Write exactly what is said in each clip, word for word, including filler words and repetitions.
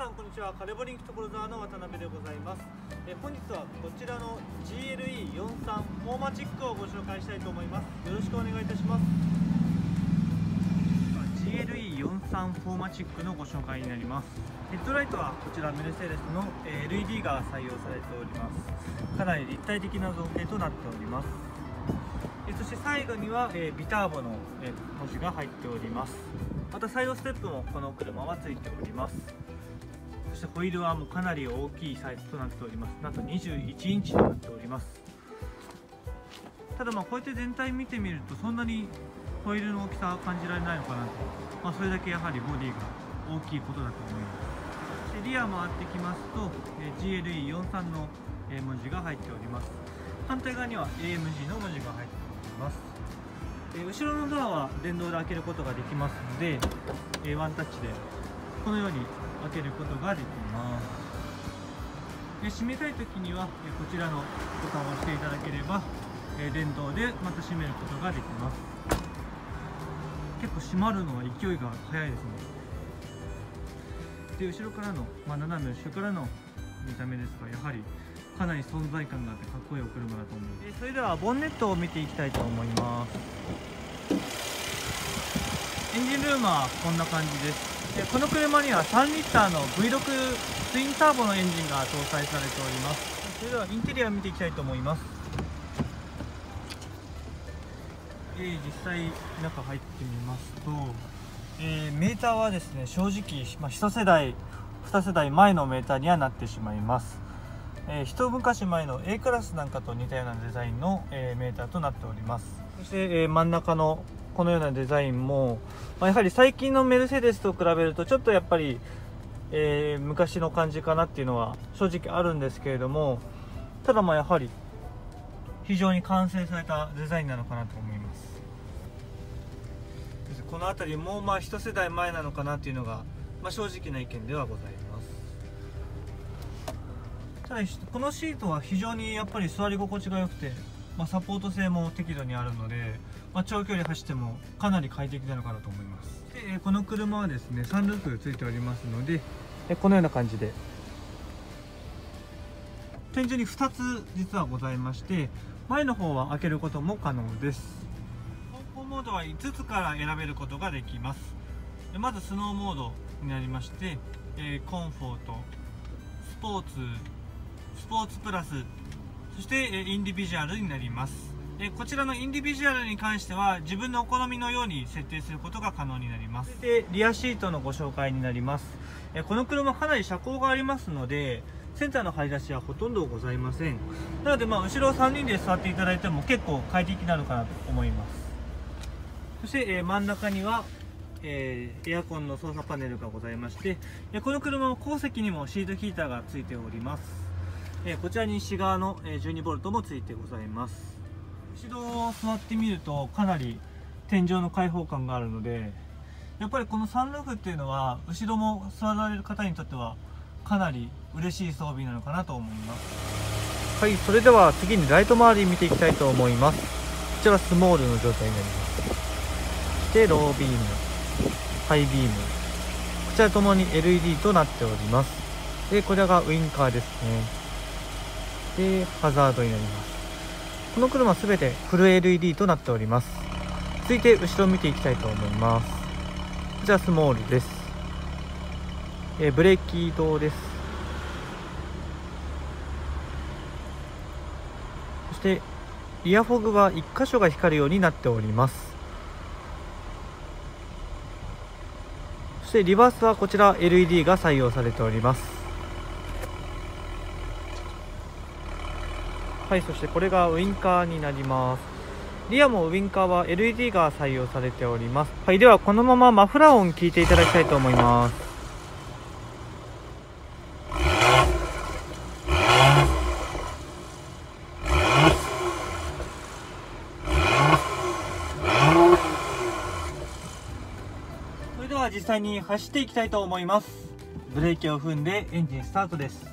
さんこんにちは、カレボリンク所沢の渡辺でございます。え本日はこちらの ジーエルイーよんじゅうさん フォーマチックをご紹介したいと思います。よろしくお願いいたします。 ジーエルイーよんじゅうさん フォーマチックのご紹介になります。ヘッドライトはこちらメルセデスの エルイーディー が採用されております。かなり立体的な造形となっております。そして最後にはビターボの文字が入っております。またサイドステップもこの車はついております。そしてホイールはもうかなり大きいサイズとなっております。なんとにじゅういちインチとなっております。ただまあこうやって全体見てみるとそんなにホイールの大きさは感じられないのかなと、まあ、それだけやはりボディが大きいことだと思います。でリア回ってきますと ジーエルイーよんじゅうさん の文字が入っております。反対側には エーエムジー の文字が入っております。後ろのドアは電動で開けることができますので、ワンタッチでこのように開けることができます。で閉めたいときにはこちらのボタンを押していただければ電動でまた閉めることができます。結構閉まるのは勢いが速いですね。で後ろからの、まあ、斜め後ろからの見た目ですが、やはりかなり存在感があってかっこいいお車だと思います。それではボンネットを見ていきたいと思います。エンジンルームはこんな感じです。でこの車にはさんリッターの ブイろく ツインターボのエンジンが搭載されております。それではインテリアを見ていきたいと思います。えー、実際中入ってみますと、えー、メーターはですね、正直、まあ、いち世代に世代前のメーターにはなってしまいます。えー、一昔前の エークラスなんかと似たようなデザインの、えー、メーターとなっております。そして、えー、真ん中のこのようなデザインも、まあ、やはり最近のメルセデスと比べるとちょっとやっぱり、えー、昔の感じかなっていうのは正直あるんですけれども、ただまあやはり非常に完成されたデザインなのかなと思います。この辺りもまあ一世代前なのかなっていうのが、まあ、正直な意見ではございます。このシートは非常にやっぱり座り心地が良くて、まあ、サポート性も適度にあるので、まあ、長距離走ってもかなり快適なのかなと思います。でこの車はですね、サンルーフついておりますので、このような感じで天井にふたつ実はございまして、前の方は開けることも可能です。走行モードはいつつから選べることができます。でまずスノーモードになりまして、えー、コンフォート、スポーツ、スポーツプラス、そしてインディビジュアルになります。こちらのインディビジュアルに関しては自分のお好みのように設定することが可能になります。でリアシートのご紹介になります。この車かなり車高がありますのでセンターの張り出しはほとんどございません。なのでまあ後ろさんにんで座っていただいても結構快適になるかなと思います。そして真ん中にはエアコンの操作パネルがございまして、この車の後席にもシートヒーターがついております。こちらに西側の じゅうにボルト もついてございます。後ろを座ってみるとかなり天井の開放感があるので、やっぱりこのサンルーフっていうのは後ろも座られる方にとってはかなり嬉しい装備なのかなと思います。はい、それでは次にライト周り見ていきたいと思います。こちらスモールの状態になります。そしてロービーム、ハイビーム、こちらともに エルイーディー となっております。でこちらがウインカーですね。でハザードになります。この車すべてフル エルイーディー となっております。続いて後ろを見ていきたいと思います。こちらスモールです。えブレーキ移動です。そしてリアフォグはいっかしょが光るようになっております。そしてリバースはこちら エルイーディー が採用されております。はい、そしてこれがウインカーになります。リアもウインカーは エルイーディー が採用されております。はい、ではこのままマフラー音聞いていただきたいと思います。それでは実際に走っていきたいと思います。ブレーキを踏んでエンジンスタートです。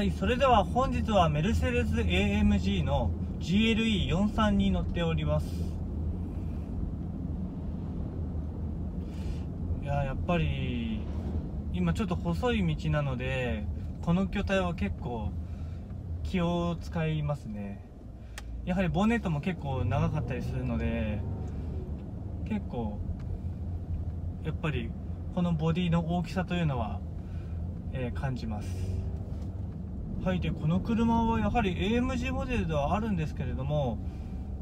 はい、それでは本日はメルセデス エーエムジー の ジーエルイーよんじゅうさん に乗っております。いや、やっぱり今ちょっと細い道なのでこの巨体は結構気を使いますね。やはりボンネットも結構長かったりするので、結構やっぱりこのボディの大きさというのは、えー、感じます。はい、でこの車はやはり エーエムジー モデルではあるんですけれども、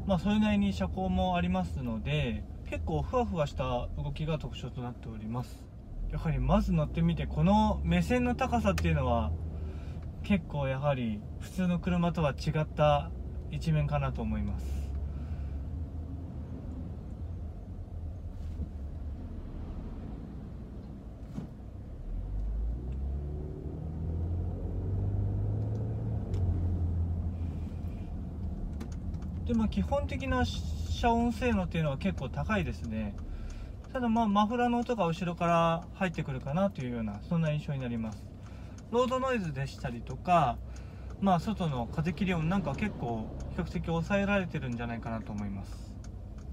まあ、それなりに車高もありますので結構ふわふわした動きが特徴となっております。やはりまず乗ってみてこの目線の高さっていうのは結構やはり普通の車とは違った一面かなと思います。でも基本的な遮音性能っていうのは結構高いですね。ただまあマフラーの音が後ろから入ってくるかなというような、そんな印象になります。ロードノイズでしたりとか、まあ外の風切り音なんかは結構比較的抑えられてるんじゃないかなと思います。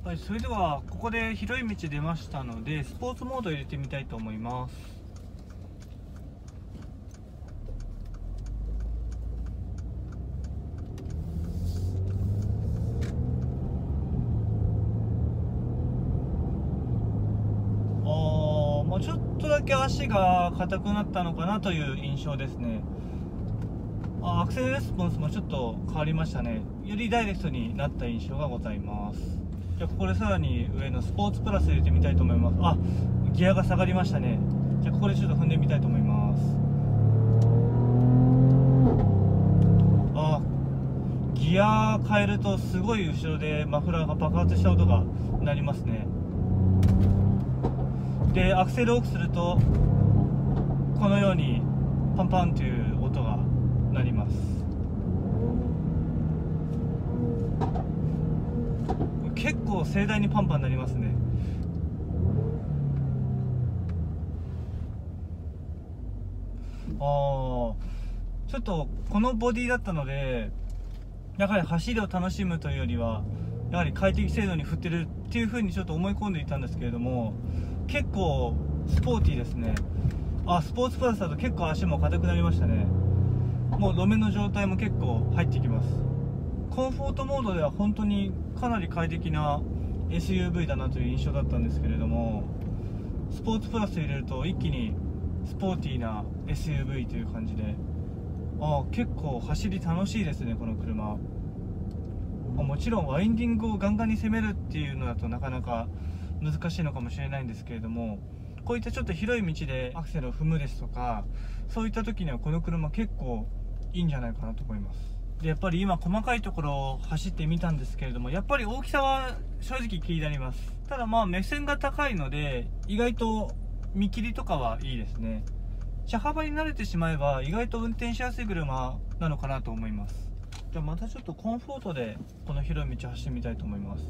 はい、それではここで広い道出ましたのでスポーツモード入れてみたいと思います。ちょっとだけ足が硬くなったのかなという印象ですね。あ、アクセルレスポンスもちょっと変わりましたね。よりダイレクトになった印象がございます。じゃあここでさらに上のスポーツプラス入れてみたいと思います。あ、ギアが下がりましたね。じゃあここでちょっと踏んでみたいと思います。あ、ギア変えるとすごい後ろでマフラーが爆発した音が鳴りますね。でアクセルをオフするとこのようにパンパンという音が鳴ります。結構盛大にパンパンになりますね。あー、ちょっとこのボディだったのでやはり走りを楽しむというよりはやはり快適性能に振ってるっていうふうにちょっと思い込んでいたんですけれども、結構スポーティーですね。あ、スポーツプラスだと結構足も硬くなりましたね。もう路面の状態も結構入ってきます。コンフォートモードでは本当にかなり快適な エスユーブイ だなという印象だったんですけれども、スポーツプラス入れると一気にスポーティーな エスユーブイ という感じで、あ、結構走り楽しいですね、この車。もちろんワインディングをガンガンに攻めるっていうのだとなかなか難しいのかもしれないんですけれども、こういったちょっと広い道でアクセルを踏むですとか、そういった時にはこの車結構いいんじゃないかなと思います。でやっぱり今細かいところを走ってみたんですけれども、やっぱり大きさは正直気になります。ただまあ目線が高いので意外と見切りとかはいいですね。車幅に慣れてしまえば意外と運転しやすい車なのかなと思います。じゃあまたちょっとコンフォートでこの広い道を走ってみたいと思います。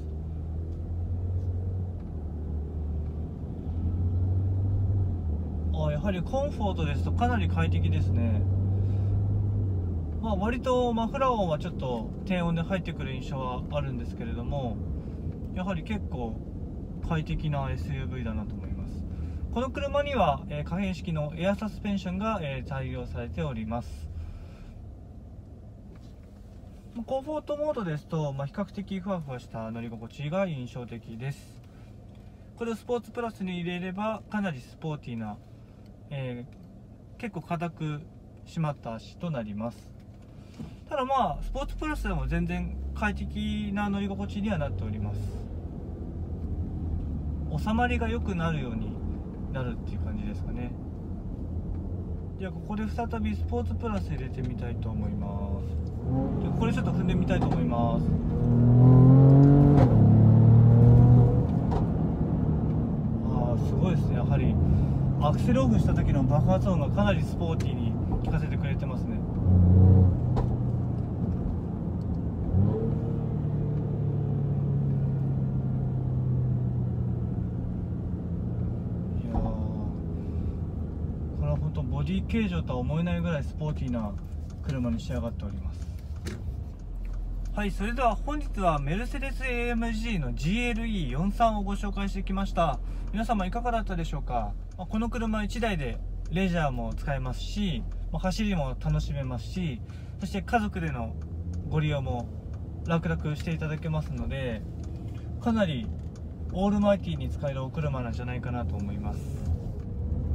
あ、やはりコンフォートですとかなり快適ですね。まあ、割とマフラー音はちょっと低音で入ってくる印象はあるんですけれども、やはり結構快適な エスユーブイ だなと思います。この車には、えー、可変式のエアサスペンションが、えー、採用されております。コンフォートモードですと、まあ、比較的ふわふわした乗り心地が印象的です。これをスポーツプラスに入れればかなりスポーティーな、えー、結構硬く締まった足となります。ただまあスポーツプラスでも全然快適な乗り心地にはなっております。収まりが良くなるようになるっていう感じですかね。ではここで再びスポーツプラス入れてみたいと思います。でここでちょっと踏んでみたいと思います。あー、すごいですね。やはりアクセルオフした時の爆発音がかなりスポーティーに聞かせてくれてますね。いやー、これは本当ボディ形状とは思えないぐらいスポーティーな車に仕上がっております。はい、それでは本日はメルセデス エーエムジー の ジーエルイーよんじゅうさん をご紹介してきました。皆様いかがだったでしょうか。この車いちだいでレジャーも使えますし、走りも楽しめますし、そして家族でのご利用も楽々していただけますので、かなりオールマイティーに使えるお車なんじゃないかなと思います。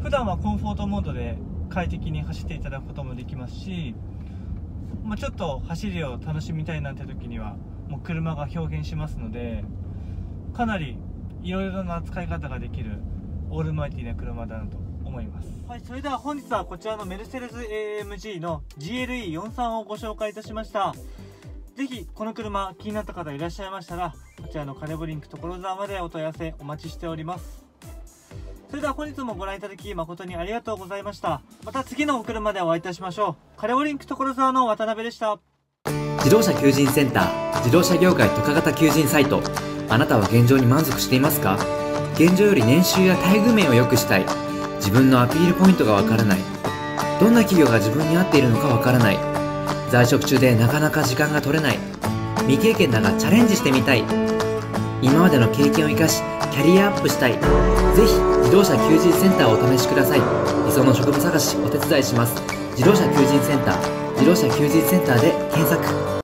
普段はコンフォートモードで快適に走っていただくこともできますし、まあ、ちょっと走りを楽しみたいなんて時にはもう車が表現しますので、かなりいろいろな使い方ができるオールマイティーな車だなと思います。はい、それでは本日はこちらのメルセデス エーエムジー の ジーエルイーよんじゅうさん をご紹介いたしました。ぜひこの車気になった方いらっしゃいましたら、こちらの金子リンク所沢までお問い合わせお待ちしております。それでは本日もご覧いただき誠にありがとうございました。また次のお車でお会いいたしましょう。金子リンク所沢の渡辺でした。自動車求人センター、自動車業界特化型求人サイト。あなたは現状に満足していますか？現状より年収や待遇面を良くしたい。自分のアピールポイントがわからない。どんな企業が自分に合っているのかわからない。在職中でなかなか時間が取れない。未経験だがチャレンジしてみたい。今までの経験を生かしキャリアアップしたい。ぜひ自動車求人センターをお試しください。理想の職務探しお手伝いします。自動車求人センター、自動車求人センターで検索。